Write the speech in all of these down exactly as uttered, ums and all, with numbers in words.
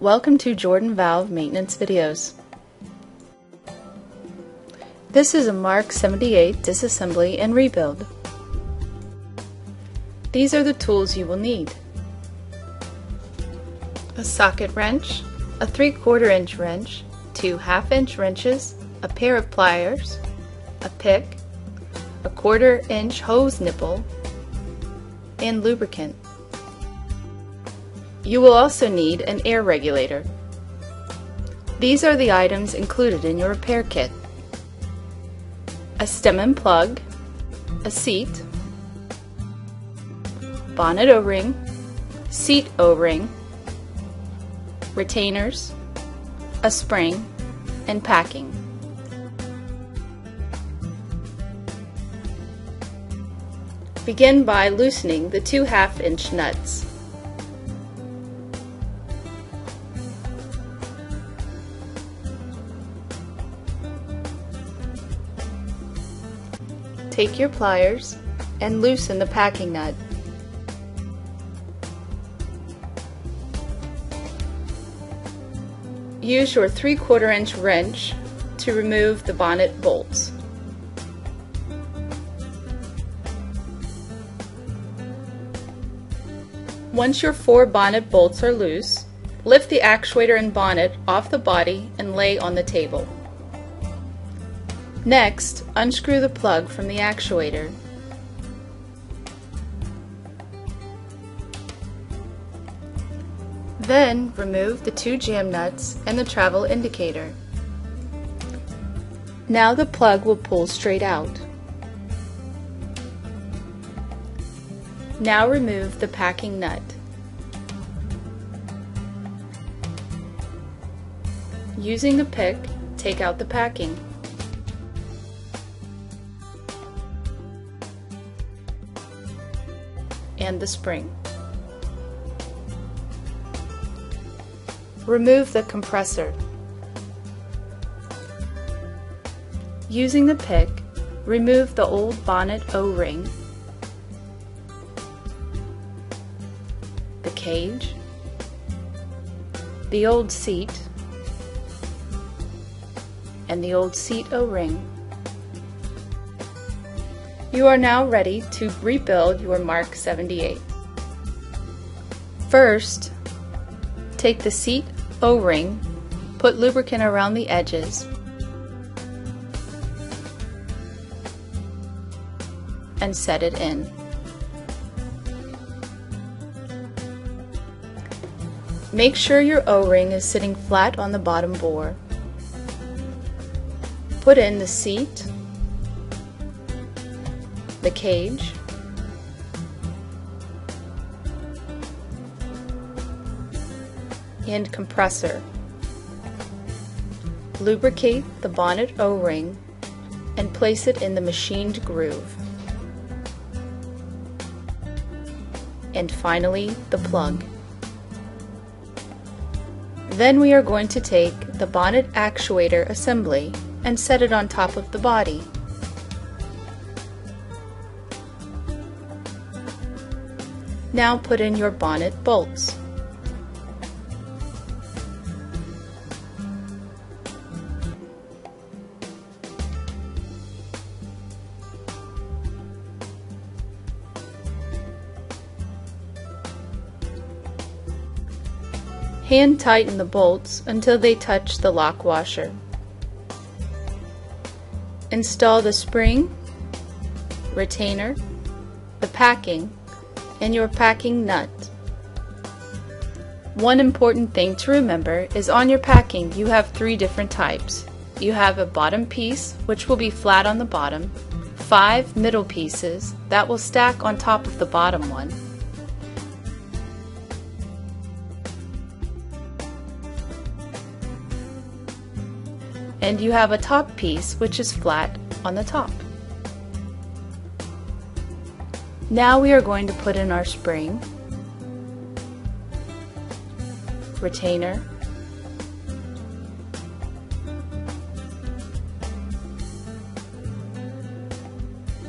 Welcome to Jordan Valve Maintenance Videos. This is a Mark seventy-eight disassembly and rebuild. These are the tools you will need. A socket wrench, a three quarter inch wrench, two half inch wrenches, a pair of pliers, a pick, a quarter inch hose nipple, and lubricant. You will also need an air regulator. These are the items included in your repair kit. A stem and plug, a seat, bonnet O-ring, seat O-ring, retainers, a spring, and packing. Begin by loosening the two half inch nuts. Take your pliers and loosen the packing nut. Use your three quarter inch wrench to remove the bonnet bolts. Once your four bonnet bolts are loose, lift the actuator and bonnet off the body and lay on the table. Next, unscrew the plug from the actuator. Then, remove the two jam nuts and the travel indicator. Now the plug will pull straight out. Now remove the packing nut. Using the pick, take out the packing. And the spring. Remove the compressor. Using the pick, remove the old bonnet O-ring, the cage, the old seat, and the old seat O-ring. You are now ready to rebuild your Mark seventy-eight. First, take the seat O-ring, put lubricant around the edges, and set it in. Make sure your O-ring is sitting flat on the bottom bore. Put in the seat, the cage, and compressor. Lubricate the bonnet O-ring and place it in the machined groove. And finally, the plug. Then we are going to take the bonnet actuator assembly and set it on top of the body. Now put in your bonnet bolts. Hand tighten the bolts until they touch the lock washer. Install the spring, retainer, the packing, and your packing nut. One important thing to remember is on your packing you have three different types. You have a bottom piece, which will be flat on the bottom, five middle pieces that will stack on top of the bottom one, and you have a top piece which is flat on the top. Now we are going to put in our spring, retainer,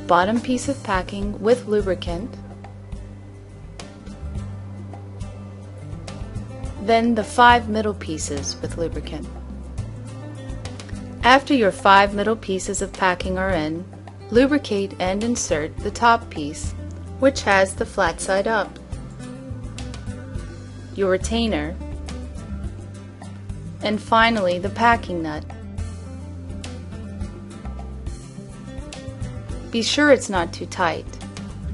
bottom piece of packing with lubricant, then the five middle pieces with lubricant. After your five middle pieces of packing are in, lubricate and insert the top piece, which has the flat side up, your retainer, and finally the packing nut. Be sure it's not too tight.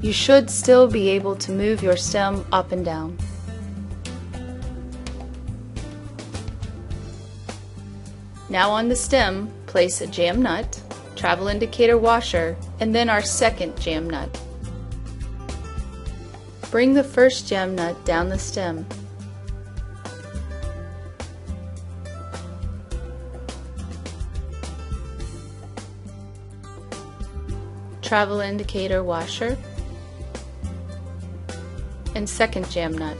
You should still be able to move your stem up and down. Now on the stem, place a jam nut, travel indicator washer, and then our second jam nut. Bring the first jam nut down the stem. Travel indicator washer and second jam nut.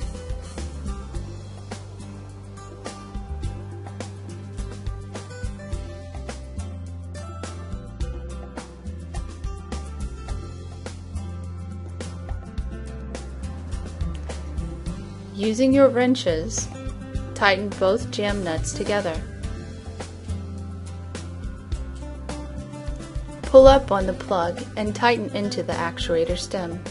Using your wrenches, tighten both jam nuts together. Pull up on the plug and tighten into the actuator stem.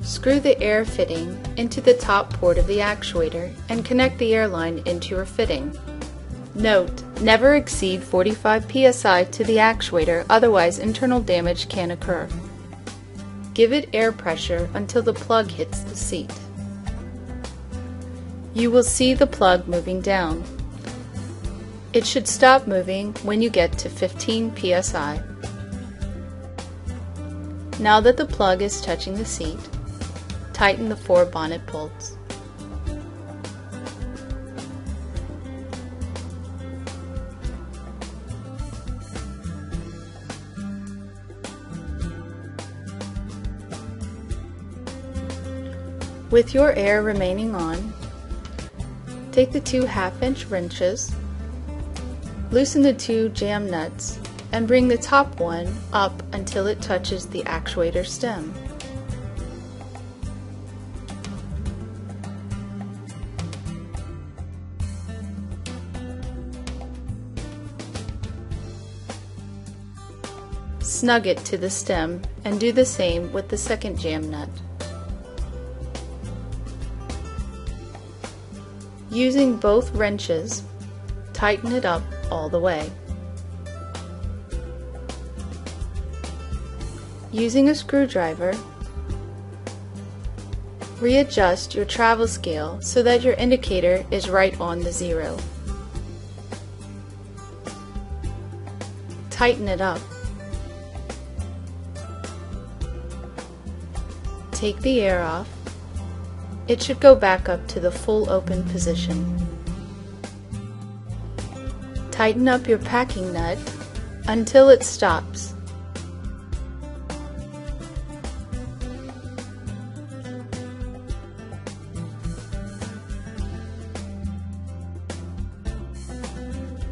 Screw the air fitting into the top port of the actuator and connect the air line into your fitting. Note: never exceed forty-five P S I to the actuator, otherwise internal damage can occur. Give it air pressure until the plug hits the seat. You will see the plug moving down. It should stop moving when you get to fifteen P S I. Now that the plug is touching the seat, tighten the four bonnet bolts. With your air remaining on, take the two half-inch wrenches, loosen the two jam nuts, and bring the top one up until it touches the actuator stem. Snug it to the stem and do the same with the second jam nut. Using both wrenches, tighten it up all the way. Using a screwdriver, readjust your travel scale so that your indicator is right on the zero. Tighten it up. Take the air off. It should go back up to the full open position. Tighten up your packing nut until it stops.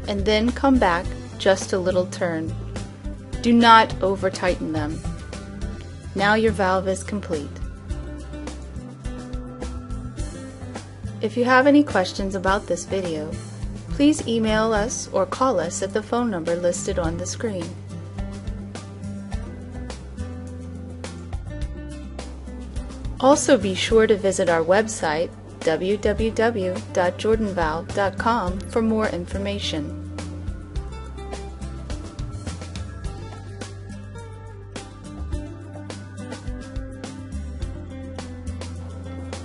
And then come back just a little turn. Do not over-tighten them. Now your valve is complete. If you have any questions about this video, please email us or call us at the phone number listed on the screen. Also, be sure to visit our website w w w dot jordan valve dot com for more information.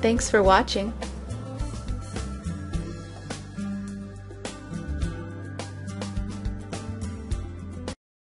Thanks for watching.